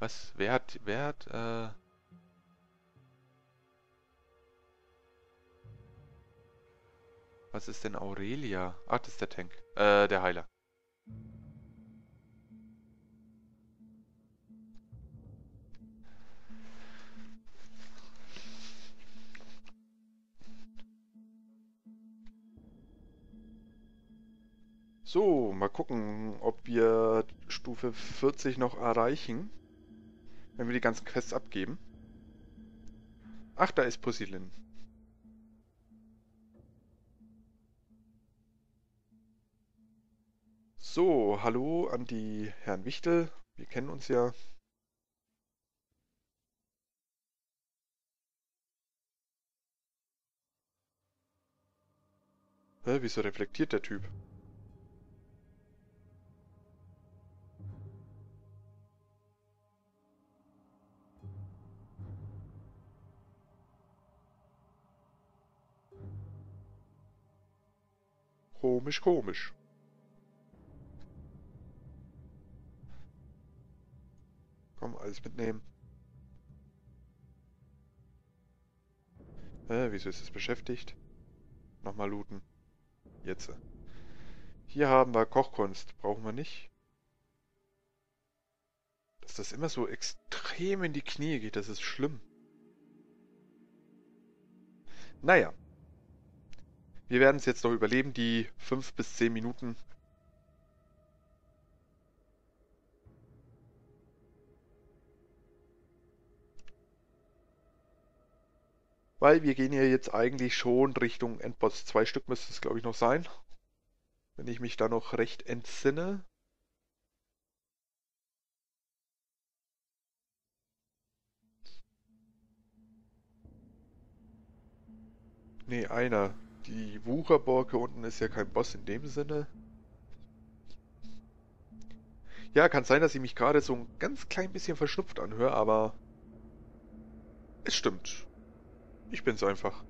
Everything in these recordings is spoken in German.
Was? Wer hat was ist denn Aurelia? Ach, das ist der Tank. Der Heiler. So, mal gucken, ob wir Stufe 40 noch erreichen, wenn wir die ganzen Quests abgeben. Ach, da ist Pussylin. So, hallo an die Herrn Wichtel. Wir kennen uns ja. Hä, wieso reflektiert der Typ? Komisch, komisch. Komm, alles mitnehmen. Wieso ist es beschäftigt? Nochmal looten. Jetzt. Hier haben wir Kochkunst. Brauchen wir nicht. Dass das immer so extrem in die Knie geht, das ist schlimm. Naja. Wir werden es jetzt noch überleben, die 5 bis 10 Minuten. Weil wir gehen ja jetzt eigentlich schon Richtung Endboss. 2 Stück müsste es, glaube ich, noch sein. Wenn ich mich da noch recht entsinne. Nee, einer. Die Wucherborke unten ist ja kein Boss in dem Sinne. Ja, kann sein, dass ich mich gerade so ein ganz klein bisschen verschnupft anhöre, aber es stimmt. Ich bin's einfach.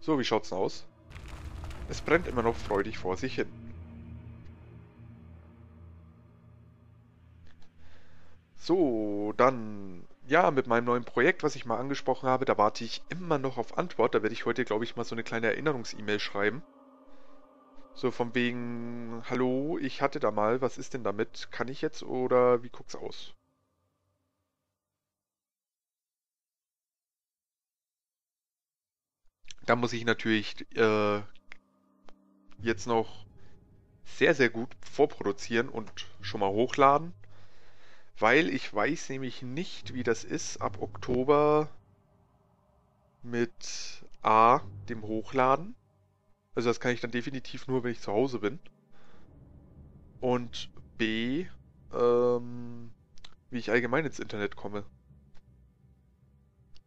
So, wie schaut's denn aus? Es brennt immer noch freudig vor sich hin. So, dann, ja, mit meinem neuen Projekt, was ich mal angesprochen habe, da warte ich immer noch auf Antwort. Da werde ich heute, glaube ich, mal so eine kleine Erinnerungs-E-Mail schreiben. So von wegen, hallo, ich hatte da mal, was ist denn damit? Kann ich jetzt oder wie guckt's aus? Da muss ich natürlich jetzt noch sehr, sehr gut vorproduzieren und schon mal hochladen. Weil ich weiß nämlich nicht, wie das ist ab Oktober mit A, dem Hochladen. Also das kann ich dann definitiv nur, wenn ich zu Hause bin. Und B, wie ich allgemein ins Internet komme.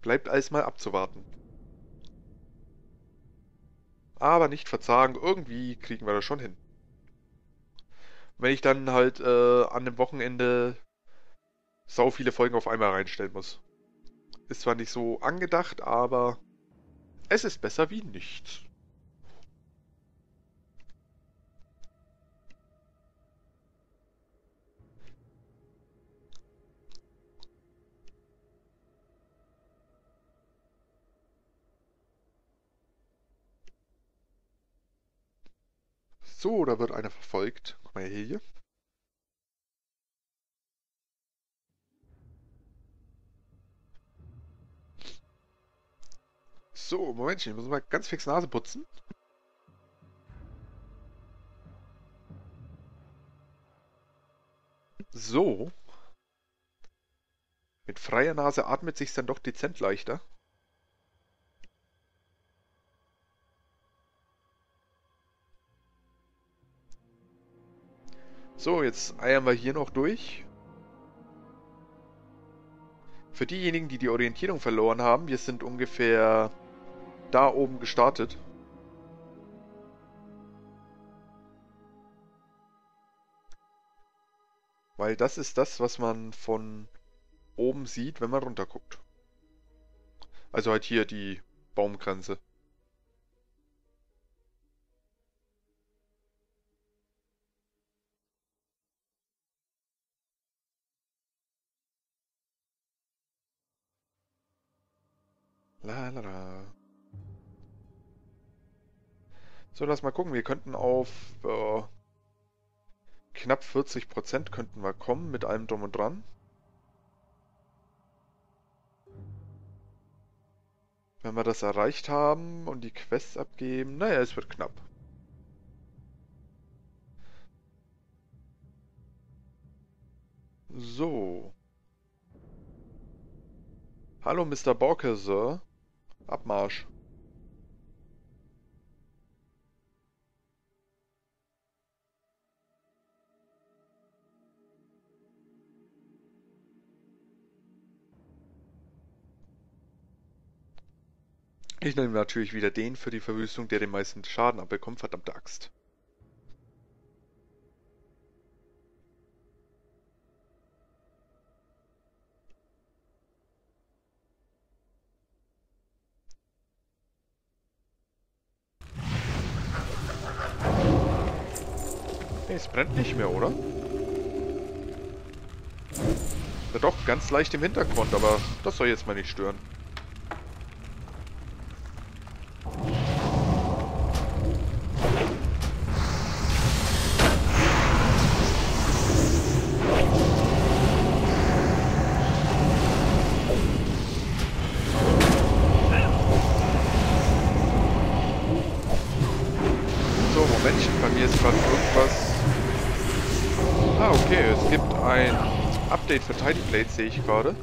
Bleibt alles mal abzuwarten. Aber nicht verzagen, irgendwie kriegen wir das schon hin. Wenn ich dann halt an dem Wochenende sau viele Folgen auf einmal reinstellen muss. Ist zwar nicht so angedacht, aber es ist besser wie nichts. So, da wird einer verfolgt. Guck mal hier. So, Momentchen, ich muss mal ganz fix Nase putzen. So. Mit freier Nase atmet sich's dann doch dezent leichter. So, jetzt eiern wir hier noch durch. Für diejenigen, die die Orientierung verloren haben, wir sind ungefähr da oben gestartet. Weil das ist das, was man von oben sieht, wenn man runter guckt. Also halt hier die Baumgrenze. Lalala. So, lass mal gucken. Wir könnten auf knapp 40% könnten wir kommen mit allem Drum und Dran. Wenn wir das erreicht haben und die Quests abgeben, naja, es wird knapp. So. Hallo, Mr. Borke, Sir. Abmarsch. Ich nehme natürlich wieder den für die Verwüstung, der den meisten Schaden abbekommt. Verdammte Axt. Es brennt nicht mehr, oder? Ja doch, ganz leicht im Hintergrund, aber das soll jetzt mal nicht stören. Für Tidyplates sehe ich gerade.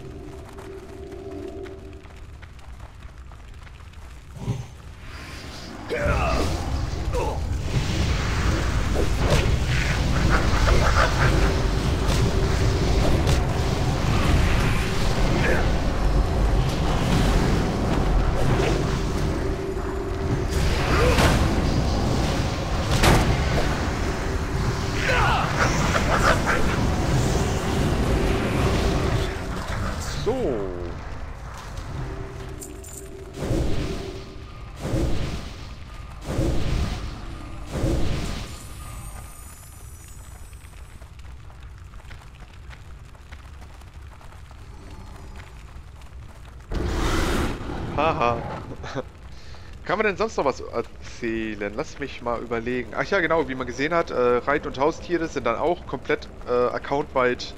Kann man denn sonst noch was erzählen? Lass mich mal überlegen. Ach ja, genau, wie man gesehen hat, Reit- und Haustiere sind dann auch komplett accountweit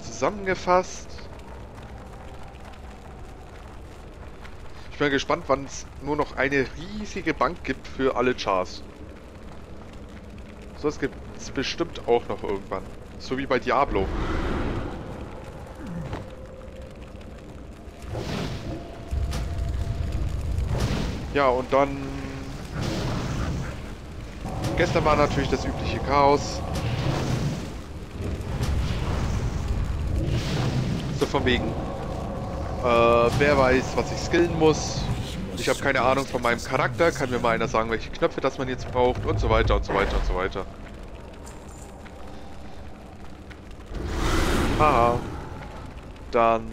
zusammengefasst. Ich bin gespannt, wann es nur noch eine riesige Bank gibt für alle Chars. So, das gibt es bestimmt auch noch irgendwann. So wie bei Diablo. Ja, und dann... Gestern war natürlich das übliche Chaos. So von wegen... wer weiß, was ich skillen muss. Ich habe keine Ahnung von meinem Charakter. Kann mir mal einer sagen, welche Knöpfe das man jetzt braucht. Und so weiter und so weiter und so weiter. Ah. Dann...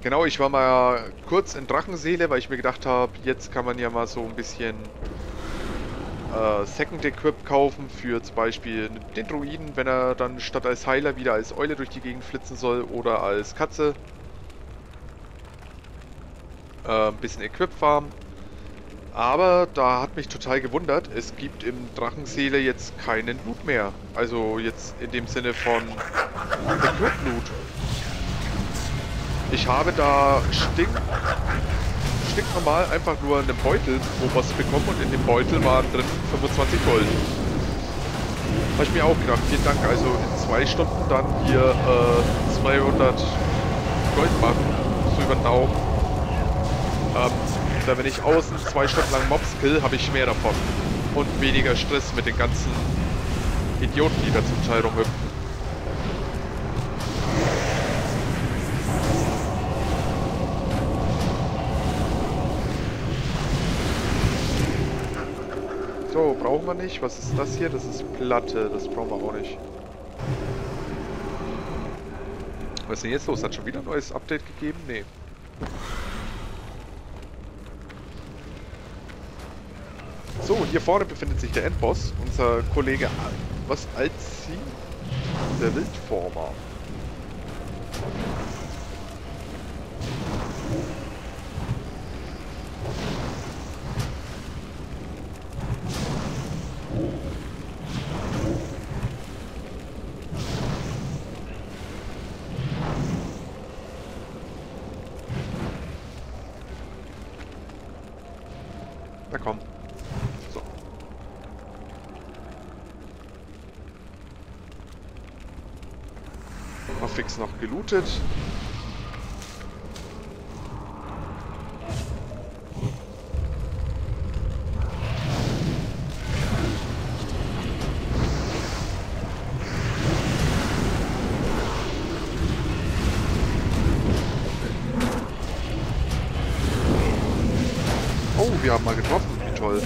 Genau, ich war mal kurz in Drachenseele, weil ich mir gedacht habe, jetzt kann man ja mal so ein bisschen Second Equip kaufen für zum Beispiel den Druiden, wenn er dann statt als Heiler wieder als Eule durch die Gegend flitzen soll oder als Katze. Ein bisschen Equip farmen. Aber da hat mich total gewundert, es gibt im Drachenseele jetzt keinen Loot mehr. Also jetzt in dem Sinne von Equip Loot. Ich habe da stinknormal einfach nur einen Beutel, wo was bekommen, und in dem Beutel waren drin 25 Gold. Habe ich mir auch gedacht, vielen Dank, also in 2 Stunden dann hier 200 Gold machen, so über den Daumen. Da wenn ich außen 2 Stunden lang Mobs kill, habe ich mehr davon. Und weniger Stress mit den ganzen Idioten, die da zum Teil rumhüpfen. So, brauchen wir nicht. Was ist das hier? Das ist Platte. Das brauchen wir auch nicht. Was ist denn jetzt los? Hat schon wieder ein neues Update gegeben? Nee. So, und hier vorne befindet sich der Endboss. Unser Kollege was Alzi? Der Wildformer. fix noch gelootet. Oh, wir haben mal getroffen. Wie toll.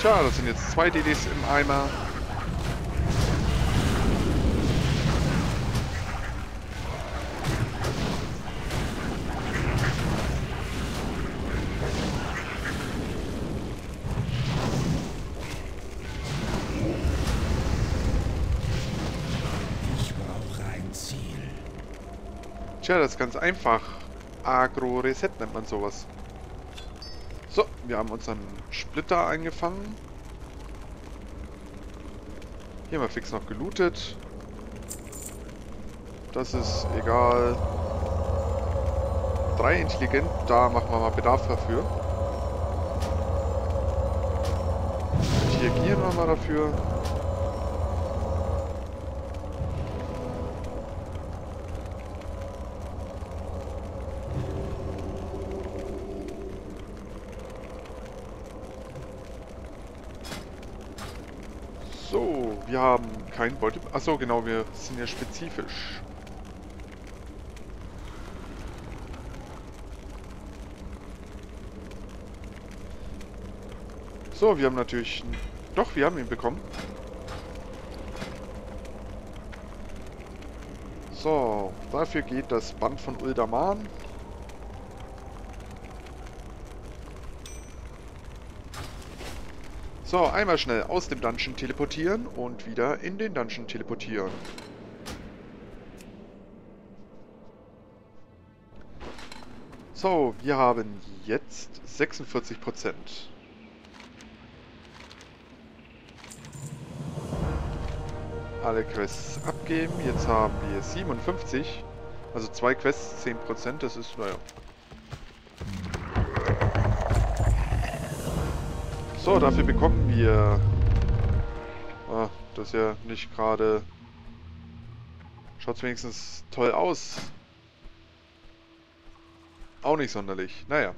Tja, das sind jetzt 2 DDs im Eimer. Ich brauche ein Ziel. Tja, das ist ganz einfach. Agro-Reset nennt man sowas. So, wir haben unseren Splitter eingefangen. Hier haben wir fix noch gelootet. Das ist egal. 3 intelligent, da machen wir mal Bedarf dafür. Und hier gieren wir mal dafür. So, wir haben keinen Beutel. Achso, genau, wir sind ja spezifisch. So, wir haben natürlich... Doch, wir haben ihn bekommen. So, dafür geht das Band von Uldaman. So, einmal schnell aus dem Dungeon teleportieren und wieder in den Dungeon teleportieren. So, wir haben jetzt 46%. Alle Quests abgeben. Jetzt haben wir 57. Also 2 Quests, 10%. Das ist, naja. So, dafür bekommen wir... Ah, das ist ja nicht gerade... Schaut wenigstens toll aus. Auch nicht sonderlich. Naja.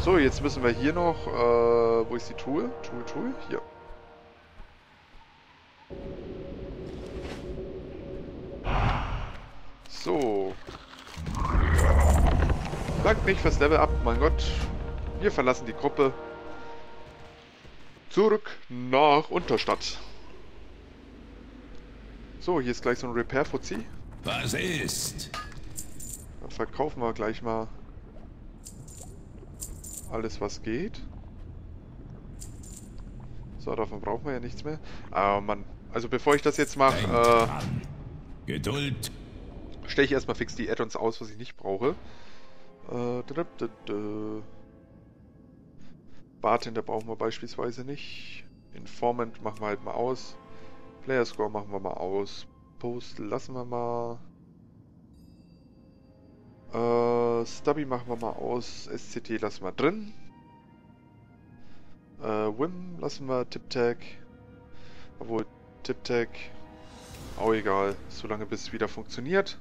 So, jetzt müssen wir hier noch... wo ist die Truhe? Truhe? Hier. So. Dank mich fürs Level Up, mein Gott. Wir verlassen die Gruppe. Zurück nach Unterstadt. So, hier ist gleich so ein Repair-Fuzzi. Was ist? Da verkaufen wir gleich mal alles, was geht. So, davon brauchen wir ja nichts mehr. Ah, Mann. Also, bevor ich das jetzt mache, Geduld. Stelle ich erstmal fix die Add-ons aus, was ich nicht brauche. Bartender brauchen wir beispielsweise nicht. Informant machen wir halt mal aus. Playerscore machen wir mal aus. Post lassen wir mal. Stubby machen wir mal aus. SCT lassen wir drin. Wim lassen wir. TipTag. Obwohl, TipTag. Auch egal. Solange bis es wieder funktioniert.